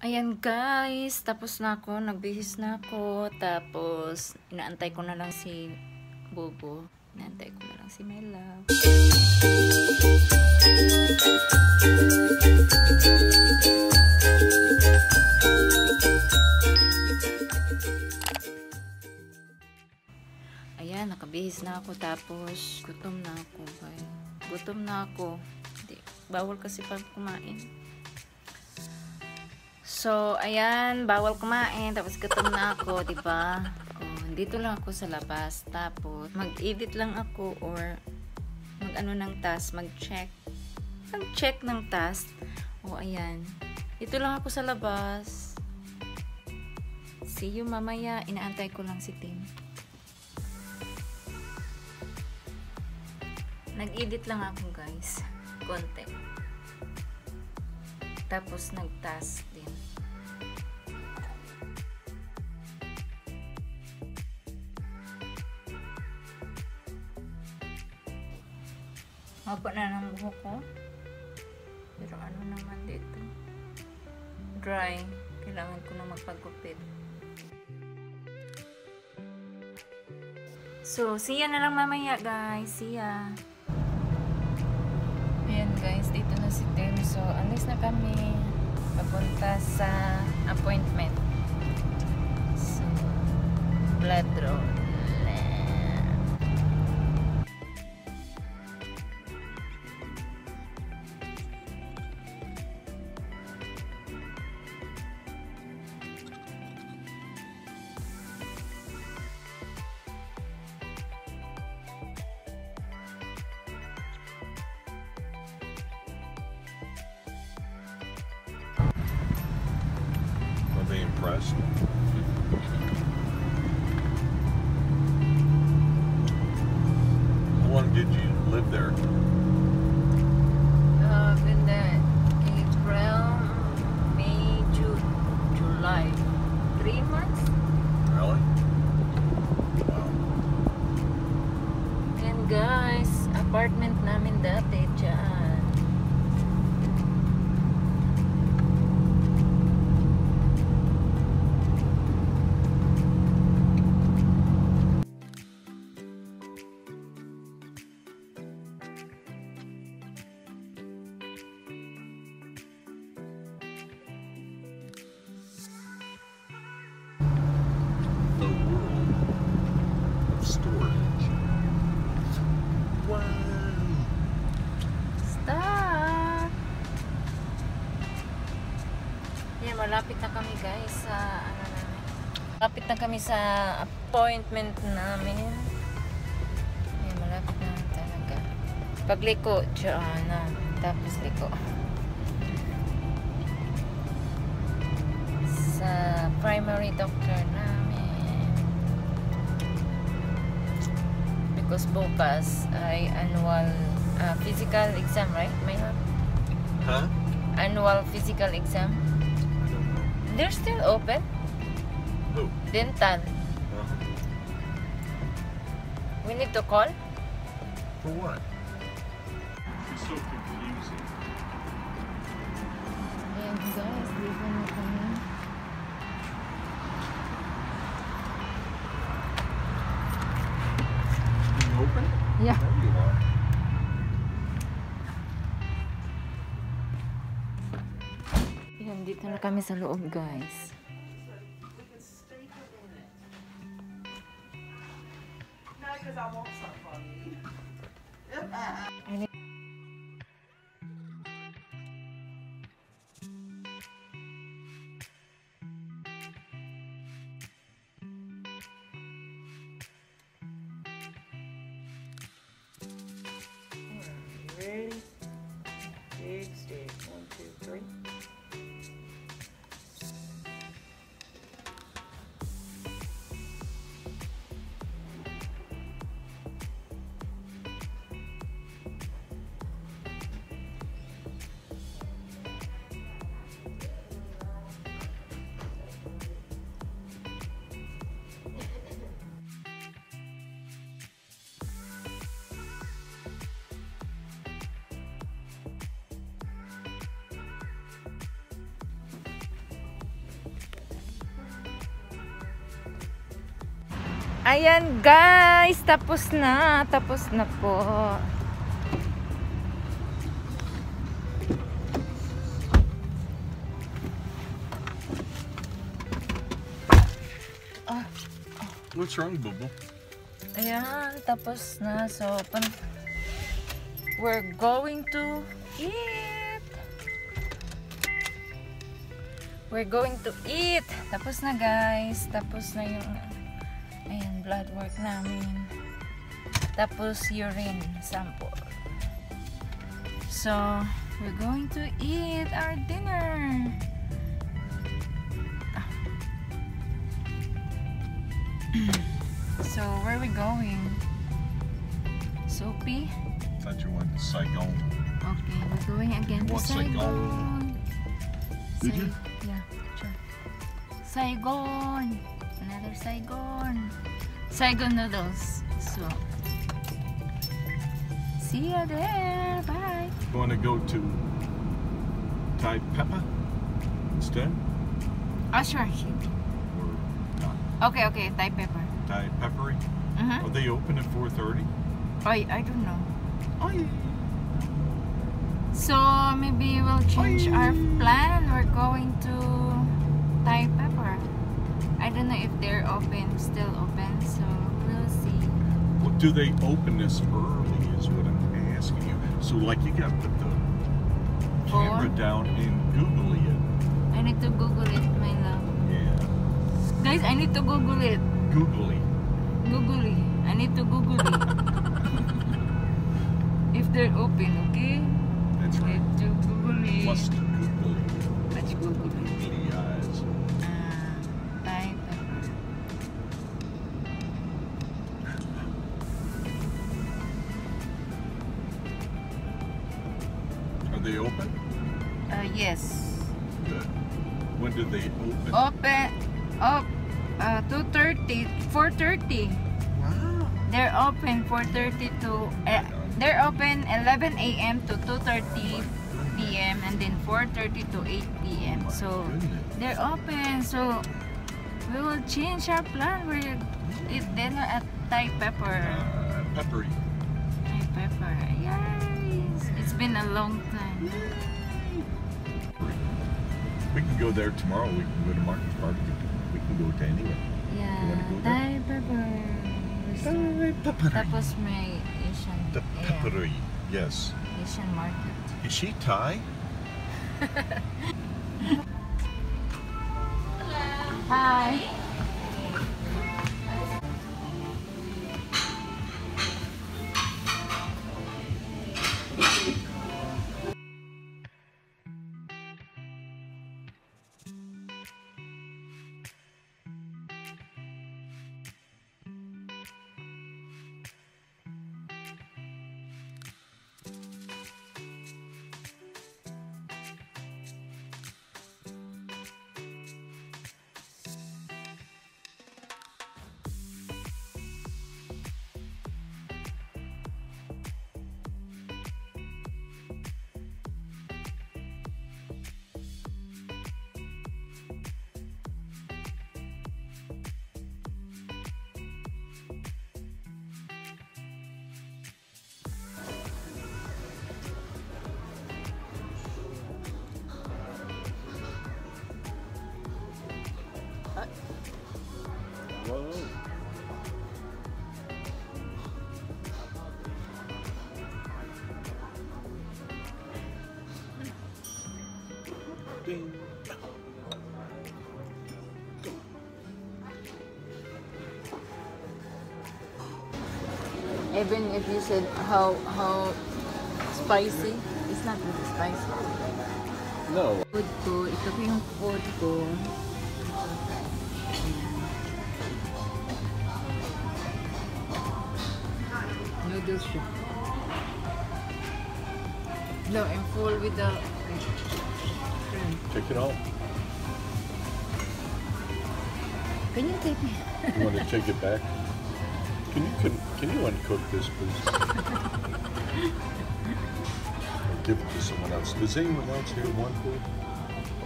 Ayan guys, tapos na ako, nagbihis na ako, tapos inaantay ko na lang si Bobo, inaantay ko na lang si my love. Ayan, nakabihis na ako, tapos gutom na ako, guys. Gutom na ako, bawal kasi pag kumain. So, ayan, bawal kumain, tapos gutom na ako, diba? Dito lang ako sa labas, tapos mag-edit lang ako or mag-ano ng task, mag-check ng task. O, ayan. Dito lang ako sa labas. See you mamaya, inaantay ko lang si Tim. Nag-edit lang ako, guys. Konti. Tapos nag-task din. Mabot na ng buhok ko. Pero ano naman dito? Dry. Kailangan ko na magpagupit. So, see ya na lang mamaya guys. See ya. Ayan guys. Dito na si Tim. So, alis na kami. Papunta sa appointment. So, blood draw. Impressed. How long did you live there? I've been there April, May, June, July. 3 months? Really? Wow. And guys, apartment namin dati dyan. Malapit na kami guys sa ano namin. Malapit na kami sa appointment namin. Ay, malapit na talaga. Pagliko, dyan na. Tapos liko. Sa primary doctor namin. Because bukas ay annual physical exam, right? May hap? Huh? Annual physical exam. They're still open. Who? Dental. Uh-huh. We need to call. For what? It's so confusing. And guys, leave me alone. Are you open? Yeah. There you are. Dito na kami sa loob, guys. Ready? Big stick. 1, 2, 3. Ayan guys, tapos na po. What's wrong, Bubu? Ayan, tapos na. So, we're going to eat. Tapos na guys. Tapos na yung ayan, blood work namin. Tapos urine sample. So, we're going to eat our dinner. So, where are we going? Soapy? I thought you went to Saigon. Okay, we're going again to Saigon. Did you? Yeah, sure. Saigon! Another Saigon. Saigon Noodles. So, see ya there. Bye. You want to go to Thai Pepper instead? Oh, sure. Okay, okay, Thai Pepper. Thai Peppery? Mm-hmm. Are they open at 4:30? I don't know. Oy. So maybe we'll change our plan. We're going to Thai Pepper. I don't know if they're open, still open, so we'll see. Well, do they open this early is what I'm asking you. So like you gotta put the camera down and Google it. I need to Google it, my love. Guys, I need to Google it. Googly. I need to Google it. If they're open, okay? That's right. Let's Google it. Must Google it. Let's Google it. Googly eyes. Thai Pepper. Are they open? Yes. Good. When do they open? Up 2:30, 4:30. Wow. They're open 4:30 to they're open 11 AM to 2:30 PM and then 4:30 to 8 PM. So they're open. So we will change our plan. We'll eat dinner at Thai Pepper. Peppery. Thai Pepper. Yes. It's been a long time. We can go there tomorrow. We can go to Marcus Barbecue. Go to anywhere. Yeah. You want to go there? Thai Pepper. Thai Pepper. Tapos may Asian. The Peppery. Yeah. Yes. Asian Market. Is she Thai? Hello. Hi. Even if you said how spicy, it's not really spicy. No. Food ko, ito po yung food ko. Noodles siya. No, and full with the shrimp. Check it out. Can you take me? You want to take it back? Can you uncook this, please? Or give it to someone else. Does anyone else here want food?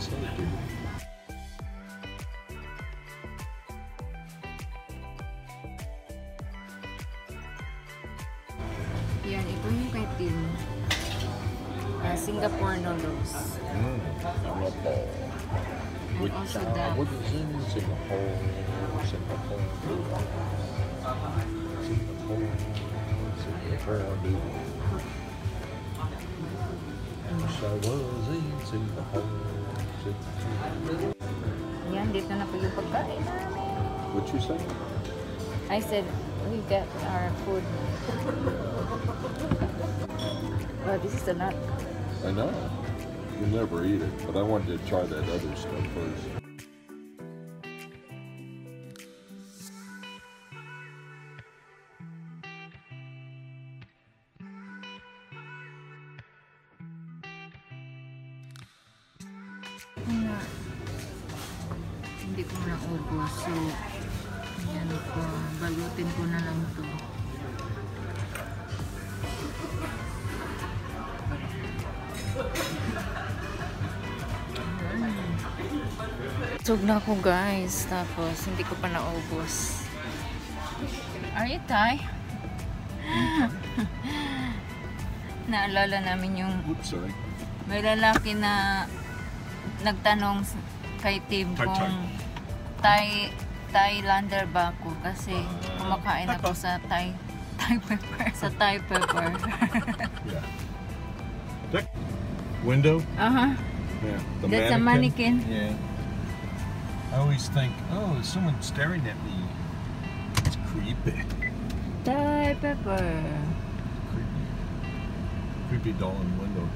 Somebody do. may tin. Singapore noodles. Singapore. And also that. What is in Singapore? Singapore noodles. I was in Singapore. Yan, dito na po yung pagkain namin. What you say? I said, we got our food. Well, this is a nut. I know. You never eat it, but I wanted to try that other stuff first. Hindi ko na ubos, so yan po, balutin ko na lang to. Sug na ako guys, tapos hindi ko pa na ubos. Are you Thai? Naalala namin yung may lalaki na nagtanong kay Tim kung Thailander ba ako kasi kumakain ako sa Thai Pepper. Yeah. Window? Uh-huh. Yeah. That's a mannequin. Yeah. I always think, oh, there's someone staring at me. It's creepy. Thai Pepper. Creepy. Creepy doll in the window.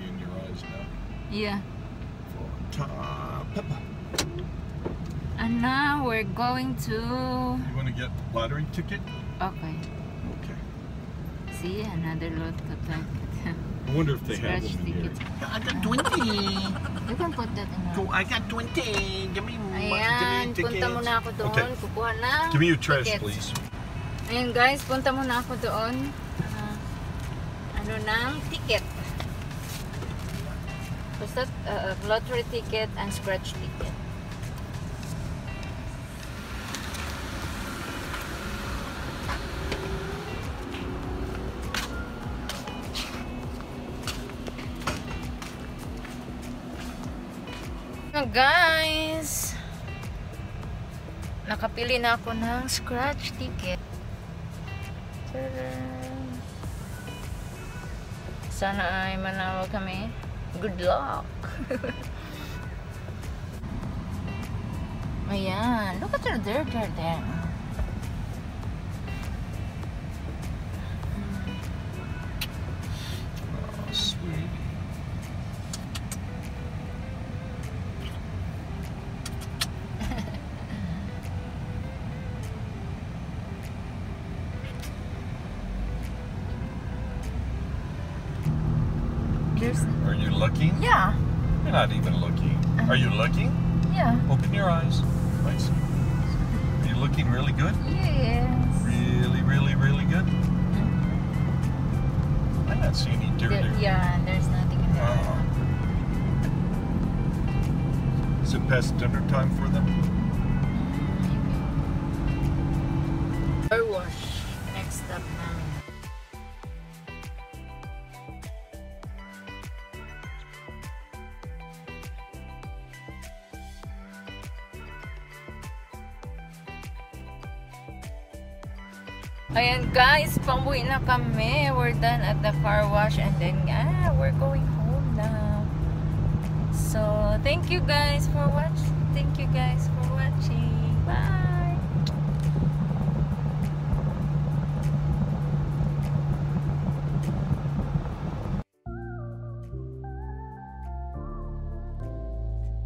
You're in your eyes now. Yeah. Pepper. And now we're going to... You want to get the lottery ticket? Okay. Okay. See, another lottery ticket. I wonder if they Scratch have them in here. I got 20! You can put that in there. I got 20! Give me my ticket. Punta muna ako doon. Okay. Kukuha na. Give me your trash, ticket. Please. Ayan guys, punta muna ako doon. Ano ng ticket. Basta lottery ticket and scratch ticket. Now guys, nakapili na ako ng scratch ticket. Sana ay manalo kami. Good luck. Ayan, look at her there. Oh, sweet. Are you looking? Yeah. You're not even looking. Are you looking? Yeah. Open your eyes. Nice. Are you looking really good? Yes. Really, really, really good? I'm not seeing any dirt there. Yeah, there's nothing in there. Is it past dinner time for them? Car wash. Next up now. Ayan guys, pauwi na kami. We're done at the car wash and then we're going home now. So, thank you guys for watching. Bye!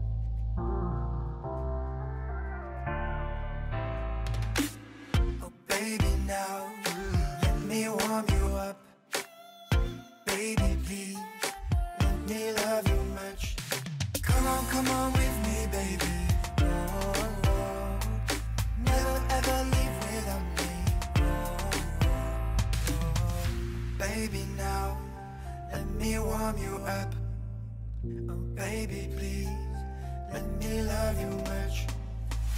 Baby, now let me warm you up. Oh, baby, please let me love you much.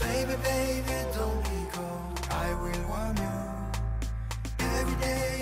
Baby, baby, don't be cold. I will warm you every day.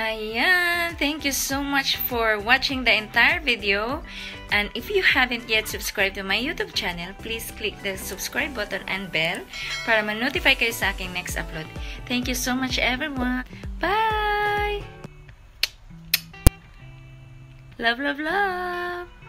Ayan, thank you so much for watching the entire video, and if you haven't yet subscribed to my YouTube channel, please click the subscribe button and bell para ma-notify kayo sa aking next upload. Thank you so much everyone. Bye! Love, love, love!